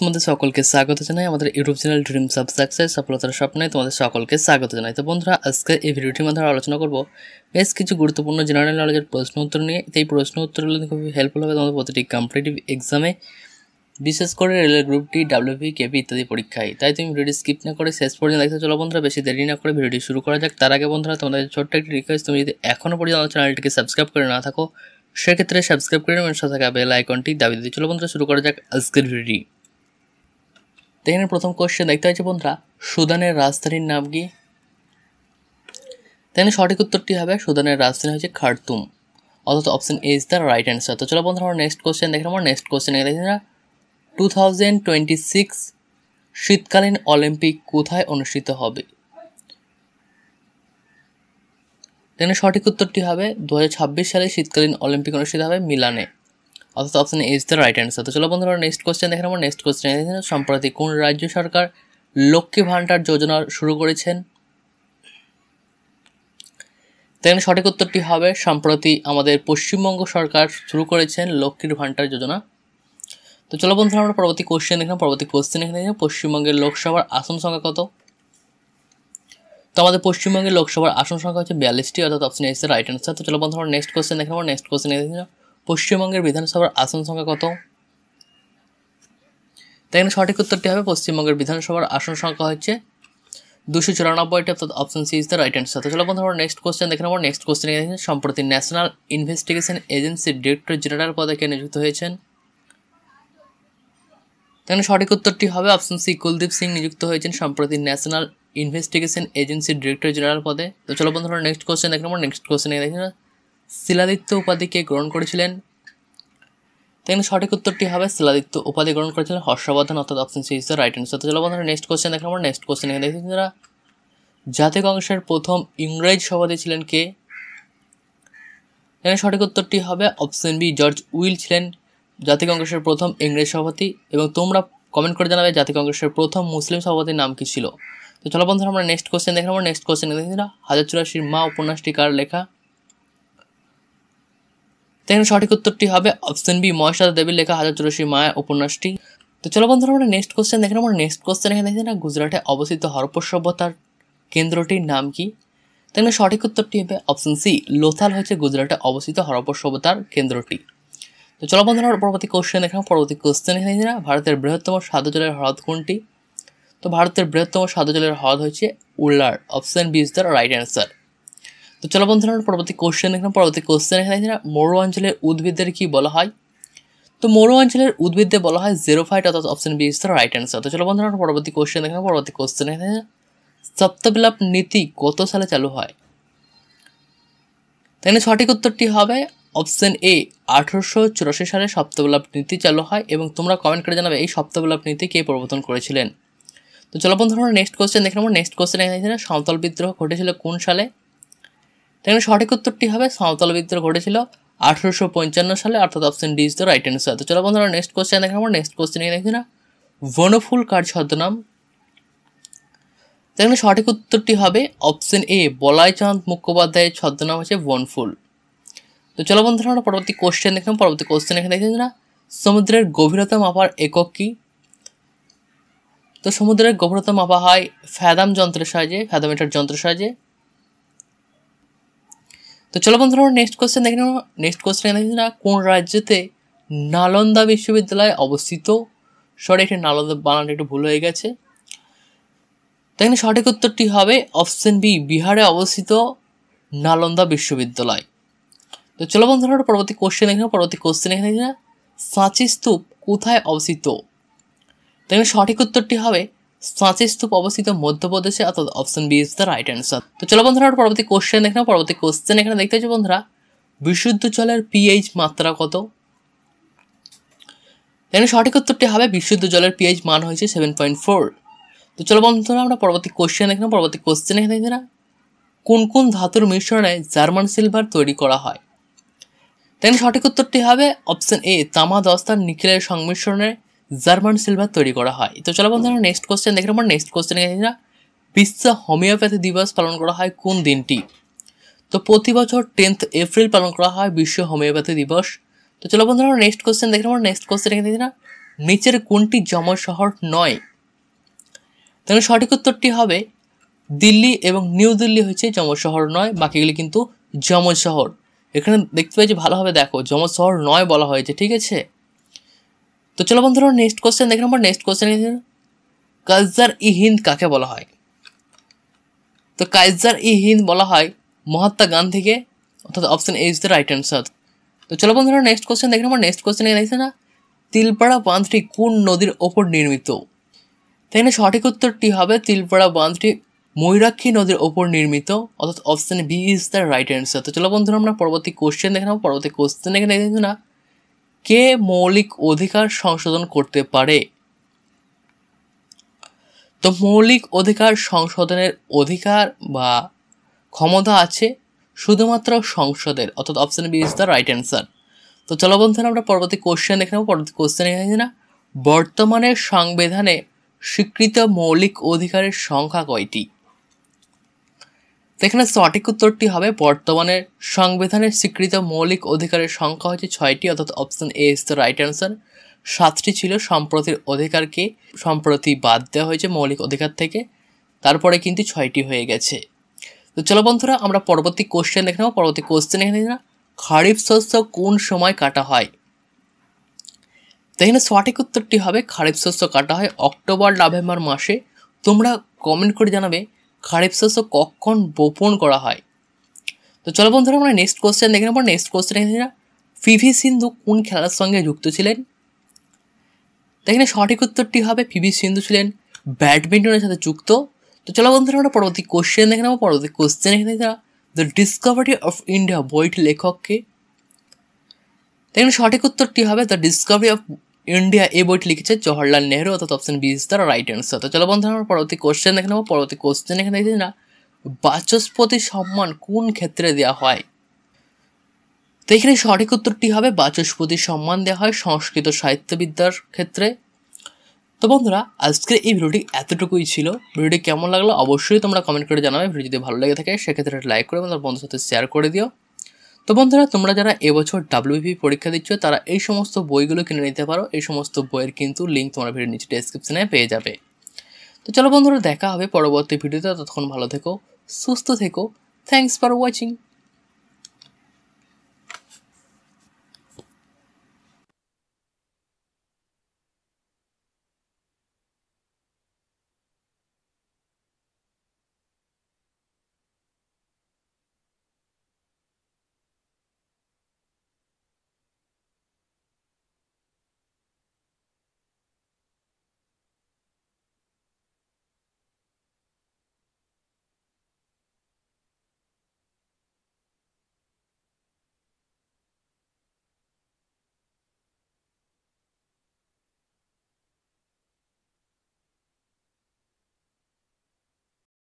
তোমাদের সকলকে স্বাগত জানাই আমাদের YouTube channel dreams of success, সফলতার স্বপ্নে তোমাদের সকলকে স্বাগত জানাই। তো বন্ধুরা, আজকে এই ভিডিওটির মাধ্যমে আলোচনা করব বেশ কিছু গুরুত্বপূর্ণ জেনারেল নলেজের প্রশ্ন উত্তর নিয়ে। এই প্রশ্ন উত্তরগুলো খুবই হেল্পফুল হবে তোমাদের প্রতিটি কম্পিটিটিভ এক্সামে, বিশেষ করে রেলের গ্রুপ ডি, ডাব্লিউবি, কেপি ইত্যাদি পরীক্ষায়। তাই তুমি ভিডিওটি স্কিপ না করে শেষ পর্যন্ত দেখতে চলো। বন্ধুরা, বেশি দেরি না করে ভিডিওটি শুরু করা যাক। তার আগে বন্ধুরা, তোমাদের ছোট্ট একটি রিকোয়েস্ট, তুমি যদি এখনও পর্যন্ত আমার চ্যানেলটিকে সাবস্ক্রাইব করে না থাকো সেক্ষেত্রে সাবস্ক্রাইব করে এবং সাথে থাকা বেল আইকনটি দাবিয়ে দিতে। চলো বন্ধুরা, শুরু করা যাক আজকের ভিডিওটি। এখানে প্রথম কোশ্চেন দেখতে হয়েছে বন্ধুরা, সুদানের রাজধানীর নাম কি? তাহলে সঠিক উত্তরটি হবে সুদানের রাজধানী হচ্ছে খার্তুম, অর্থাৎ option A is the right answer. তো চলো বন্ধুরা, নেক্সট কোশ্চেন দেখে নেব। নেক্সট কোশ্চেন দেখে না 2026 শীতকালীন অলিম্পিক কোথায় অনুষ্ঠিত হবে? তাহলে সঠিক উত্তরটি হবে 2026 সালে শীতকালীন অলিম্পিক অনুষ্ঠিত হবে মিলানে, অর্থাৎ option A is the right answer. তো চলো বন্ধুরা, নেক্সট কোশ্চেন দেখে নেব। নেক্সট কোশ্চেন দেখেন সম্প্রতি কোন রাজ্য সরকার লক্ষ্মী ভাণ্ডার যোজনা শুরু করেছেন? তাহলে সঠিক উত্তরটি হবে সম্প্রতি আমাদের পশ্চিমবঙ্গ সরকার শুরু করেছেন লক্ষ্মীর ভাণ্ডার যোজনা। তো চলো বন্ধুরা, আমরা পরবর্তী কোশ্চেন দেখলাম। পরবর্তী কোশ্চেন এখানে পশ্চিমবঙ্গের লোকসভার আসন সংখ্যা কত? তো আমাদের পশ্চিমবঙ্গের লোকসভার আসন সংখ্যা হচ্ছে 42টি, অর্থাৎ option A is the right answer. তো চলো বন্ধুরা, নেক্সট কোশ্চেন দেখে নেব। নেক্সট কোশ্চেন এখানে পশ্চিমবঙ্গের বিধানসভার আসন সংখ্যা কত? তাই এখানে সঠিক উত্তরটি হবে পশ্চিমবঙ্গের বিধানসভার আসন সংখ্যা হচ্ছে 294টি, অর্থাৎ option C is the right answer. তো চলো বন্ধুরা, নেক্সট কোশ্চেন দেখে নেব। নেক্সট কোশ্চেন এখানে সম্প্রতি ন্যাশনাল ইনভেস্টিগেশন এজেন্সির ডিরেক্টর জেনারেল পদে কে নিযুক্ত হয়েছেন? তাহলে সঠিক উত্তরটি হবে অপশন সি, কুলদীপ সিং নিযুক্ত হয়েছেন সম্প্রতি ন্যাশনাল ইনভেস্টিগেশন এজেন্সির ডিরেক্টর জেনারেল পদে। তো চলো বন্ধুরা, নেক্সট কোশ্চেন দেখে নেব। নেক্সট কোশ্চেন দেখে শিলাদিত্য উপাধি কে গ্রহণ করেছিলেন? তাহলে সঠিক উত্তরটি হবে শিলাদিত্য উপাধি গ্রহণ করেছিলেন হর্ষবর্ধন, অর্থাৎ option C is the right answer. তো চলো বন্ধুরা, নেক্সট কোশ্চেন দেখে নেব। নেক্সট কোশ্চেন দেখেছেন যারা জাতীয় কংগ্রেসের প্রথম ইংরেজ সভাপতি ছিলেন কে? তাহলে সঠিক উত্তরটি হবে অপশন বি, জর্জ উইল ছিলেন জাতীয় কংগ্রেসের প্রথম ইংরেজ সভাপতি। এবং তোমরা কমেন্ট করে জানাবে জাতীয় কংগ্রেসের প্রথম মুসলিম সভাপতির নাম কী ছিল। তো চলো বন্ধুরা, আমরা নেক্সট কোশ্চেন দেখে নেব। নেক্সট কোশ্চেন দেখেছেন 1084 মা উপন্যাসটি কার লেখা? তাহলে সঠিক উত্তরটি হবে অপশন বি, মহেশলতা দেবীর লেখা 1084 মা উপন্যাসটি। তো চলো বন্ধুরা, আমরা নেক্সট কোশ্চেন দেখে নেব। নেক্সট কোশ্চেন এখানে দেখেছেন গুজরাটে অবস্থিত হরপ্পা সভ্যতার কেন্দ্রটির নাম কি? তাহলে সঠিক উত্তরটি হবে অপশন সি, লোথাল হচ্ছে গুজরাটে অবস্থিত হরপ্পা সভ্যতার কেন্দ্রটি। তো চলো বন্ধুরা, পরবর্তী কোশ্চেন দেখে নেব। পরবর্তী কোশ্চেন এখানে না ভারতের বৃহত্তম সাধুজলের হ্রদ কোনটি? তো ভারতের বৃহত্তম সাধুজলের হ্রদ হচ্ছে Wular, option B is the right answer. তো চলো বন্ধুরা, পরবর্তী কোশ্চেন দেখলাম। পরবর্তী কোশ্চেন এখানে মরু অঞ্চলের উদ্ভিদদের কী বলা হয়? তো মরু অঞ্চলের উদ্ভিদদের বলা হয় জেরোফাইট, অর্থাৎ option B is the right answer. তো চলো বন্ধুরা, পরবর্তী কোশ্চেন দেখলাম। পরবর্তী কোশ্চেন এখানে সপ্তবিলাপ নীতি কত সালে চালু হয়? তাই সঠিক উত্তরটি হবে অপশন এ, 1884 সালে সপ্তবিলাপ নীতি চালু হয়। এবং তোমরা কমেন্ট করে জানাবে এই সপ্তবিলাপ নীতি কে প্রবর্তন করেছিলেন। তো চলো বন্ধুরা, নেক্সট কোশ্চেন দেখে নেব। নেক্সট কোশ্চেন এখানে সাঁওতাল বিদ্রোহ ঘটেছিল কোন সালে? তাহলে সঠিক উত্তরটি হবে সাঁওতাল বিদ্রোহ ঘটেছিল 1855 সালে, অর্থাৎ option D is the right answer. তো চলো বন্ধুরা, নেক্সট কোশ্চেন দেখে নেব। নেক্সট কোশ্চেন দেখি না বনফুল কার ছদ্মনাম? তাহলে সঠিক উত্তরটি হবে অপশন এ, বলাইচাঁদ মুখোপাধ্যায়ের ছদ্মনাম হচ্ছে বনফুল। তো চলো বন্ধুরা, পরবর্তী কোশ্চেন দেখলাম। পরবর্তী কোশ্চেন এখানে দেখেছি না সমুদ্রের গভীরতা মাপার একক কি? তো সমুদ্রের গভীরতা মাপা হয় ফ্যাদাম যন্ত্রের সাহায্যে, ফ্যাদামিটার যন্ত্রের সাহায্যে। তো চলো বন্ধুরা, নেক্সট কোশ্চেন দেখে নেব। নেক্সট কোশ্চেন দেখেছি না কোন রাজ্যতে নালন্দা বিশ্ববিদ্যালয় অবস্থিত? সরি, এখানে নালন্দা বানানটা একটু ভুল হয়ে গেছে। তাই সঠিক উত্তরটি হবে অপশন বি, বিহারে অবস্থিত নালন্দা বিশ্ববিদ্যালয়। তো চলো বন্ধুরা, পরবর্তী কোশ্চেন দেখে নেব। পরবর্তী কোশ্চেন এখানে দেখি না সাঁচি স্তূপ কোথায় অবস্থিত? তাই সঠিক উত্তরটি হবে সাঁচি স্তূপ অবস্থিত মধ্যপ্রদেশে, অর্থাৎ option B is the right answer. তো চলো বন্ধুরা, পরবর্তী কোশ্চেন দেখে নেব। পরবর্তী কোশ্চেন এখানে দেখতে হচ্ছে বন্ধুরা বিশুদ্ধ জলের পিএইচ মাত্রা কত? তাই সঠিক উত্তরটি হবে বিশুদ্ধ জলের পিএইচ মান হয়েছে 7.4। তো চলো বন্ধুরা, আমরা পরবর্তী কোশ্চেন দেখে নেব। পরবর্তী কোশ্চেন এখানে দেখি না কোন কোন ধাতুর মিশ্রণে জার্মান সিলভার তৈরি করা হয়? তাই সঠিক উত্তরটি হবে অপশন এ, তামা, দস্তা, নিকেলের সংমিশ্রণে জার্মান সিলভার তৈরি করা হয়। তো চলো বন্ধুরা, নেক্সট কোশ্চেন দেখে নেব। নেক্সট কোশ্চেন এখানে বিশ্ব হোমিওপ্যাথি দিবস পালন করা হয় কোন দিনটি? তো প্রতি বছর 10 এপ্রিল পালন করা হয় বিশ্ব হোমিওপ্যাথি দিবস। তো চলো বন্ধুরা, নেক্সট কোশ্চেন দেখে নেব। নেক্সট কোশ্চেন এখানে নিচের কোনটি যমজ শহর নয়? তাহলে সঠিক উত্তরটি হবে দিল্লি এবং নিউ দিল্লি হচ্ছে যমজ শহর নয়, বাকিগুলি কিন্তু যমজ শহর। এখানে দেখতে পাই যে ভালোভাবে দেখো যমজ শহর নয় বলা হয়েছে, ঠিক আছে। তো চলো বন্ধুরা নেক্সট কোশ্চেন দেখে নেব। নেক্সট কোশ্চেন কাজার-ই-হিন্দ কাকে বলা হয়? তো কাজার-ই-হিন্দ বলা হয় মহাত্মা গান্ধীকে, অর্থাৎ option A is the right answer. তো চলো বন্ধুরা নেক্সট কোশ্চেন দেখে নেব। নেক্সট কোশ্চেন এসে না তিলপাড়া বাঁধটি কোন নদীর ওপর নির্মিত? তাই না সঠিক উত্তরটি হবে তিলপাড়া বাঁধটি ময়ূরাক্ষী নদীর ওপর নির্মিত, অর্থাৎ option B is the right answer. তো চলো বন্ধুরা আমরা পরবর্তী কোশ্চেন দেখে নেব। পরবর্তী কোশ্চেন এখানে দেখেছি না কে মৌলিক অধিকার সংশোধন করতে পারে? তো মৌলিক অধিকার সংশোধনের অধিকার বা ক্ষমতা আছে শুধুমাত্র সংসদের, অর্থাৎ option B is the right answer. তো চলো বন্ধুরা আমরা পরবর্তী কোশ্চেন দেখে নেব। পরবর্তী কোশ্চেন এখানে না বর্তমানে সংবিধানে স্বীকৃত মৌলিক অধিকারের সংখ্যা কয়টি? এখানে সঠিক উত্তরটি হবে বর্তমানে সংবিধানের স্বীকৃত মৌলিক অধিকারের সংখ্যা হচ্ছে 6টি, অর্থাৎ option A is the right answer. 7টি ছিল সম্প্রতির অধিকারকে সম্প্রতি বাদ দেওয়া হয়েছে মৌলিক অধিকার থেকে, তারপরে কিন্তু 6টি হয়ে গেছে। তো চলো বন্ধুরা আমরা পরবর্তী কোশ্চেন দেখে নেব। পরবর্তী কোশ্চেন এখানে না খারিফ শস্য কোন সময় কাটা হয়? তাই না সঠিক উত্তরটি হবে খারিফ শস্য কাটা হয় অক্টোবর নভেম্বর মাসে। তোমরা কমেন্ট করে জানাবে খারিফ শস্য কখন বপন করা হয়। তো চলো বন্ধুরা আমরা নেক্সট কোশ্চেন দেখে নেব। নেক্সট কোশ্চেন এখানে পিভি সিন্ধু কোন খেলার সঙ্গে যুক্ত ছিলেন? তাই না সঠিক উত্তরটি হবে পিভি সিন্ধু ছিলেন ব্যাডমিন্টনের সাথে যুক্ত। তো চলো বন্ধুরা আমরা পরবর্তী কোশ্চেন দেখে নেব। পরবর্তী কোশ্চেন এখানে দ্য ডিসকভারি অফ ইন্ডিয়া বইটি লেখককে? তাই সঠিক উত্তরটি হবে দ্য ডিসকভারি অফ ইন্ডিয়া এই বইটি লিখেছে জওহরলাল নেহরু, অর্থাৎ option B is the right answer. তো চলো বন্ধুরা আমরা পরবর্তী কোশ্চেন দেখে নেব। পরবর্তী কোশ্চেন এখানে দেখেছি না বাচস্পতি সম্মান কোন ক্ষেত্রে দেওয়া হয়? তো এখানে সঠিক উত্তরটি হবে বাচস্পতি সম্মান দেওয়া হয় সংস্কৃত সাহিত্যবিদ্যার ক্ষেত্রে। তো বন্ধুরা আজকের এই ভিডিওটি এতটুকুই ছিল। ভিডিওটি কেমন লাগলো অবশ্যই তোমরা কমেন্ট করে জানাবে। ভিডিও যদি ভালো লেগে থাকে সেক্ষেত্রে লাইক করে তোমার বন্ধুর সাথে শেয়ার করে দিও। তো বন্ধুরা তোমরা যারা এবছর WBP পরীক্ষা দিচ্ছ তারা এই সমস্ত বইগুলো কিনে নিতে পারো। এই সমস্ত বইয়ের কিন্তু লিঙ্ক তোমরা ভিডিওর নিচে ডেসক্রিপশনে পেয়ে যাবে। তো চলো বন্ধুরা দেখা হবে পরবর্তী ভিডিওতে, ততক্ষণ ভালো থেকো, সুস্থ থেকো। Thanks for watching.